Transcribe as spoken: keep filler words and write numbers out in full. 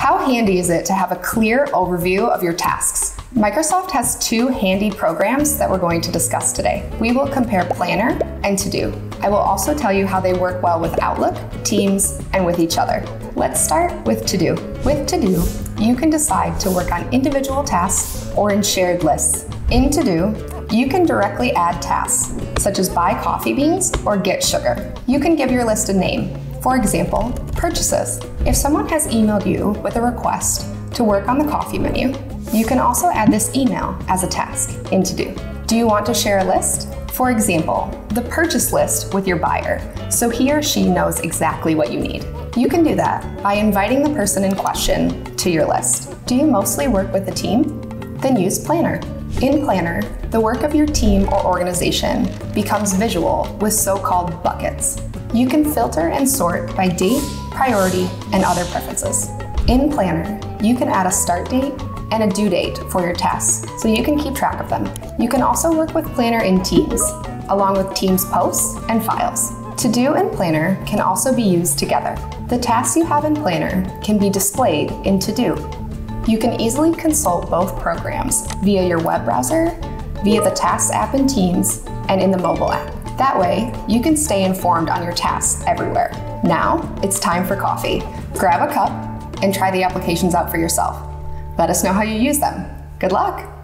How handy is it to have a clear overview of your tasks? Microsoft has two handy programs that we're going to discuss today. We will compare Planner and To Do. I will also tell you how they work well with Outlook, Teams, and with each other. Let's start with To Do. With To Do, you can decide to work on individual tasks or in shared lists. In To Do, you can directly add tasks, such as buy coffee beans or get sugar. You can give your list a name. For example, purchases. If someone has emailed you with a request to work on the coffee menu, you can also add this email as a task in To Do. Do you want to share a list? For example, the purchase list with your buyer, so he or she knows exactly what you need. You can do that by inviting the person in question to your list. Do you mostly work with a team? Then use Planner. In Planner, the work of your team or organization becomes visual with so-called buckets. You can filter and sort by date, priority, and other preferences. In Planner, you can add a start date and a due date for your tasks, so you can keep track of them. You can also work with Planner in Teams, along with Teams posts and files. To Do and Planner can also be used together. The tasks you have in Planner can be displayed in To Do. You can easily consult both programs via your web browser, via the Tasks app in Teams, and in the mobile app. That way, you can stay informed on your tasks everywhere. Now, it's time for coffee. Grab a cup and try the applications out for yourself. Let us know how you use them. Good luck!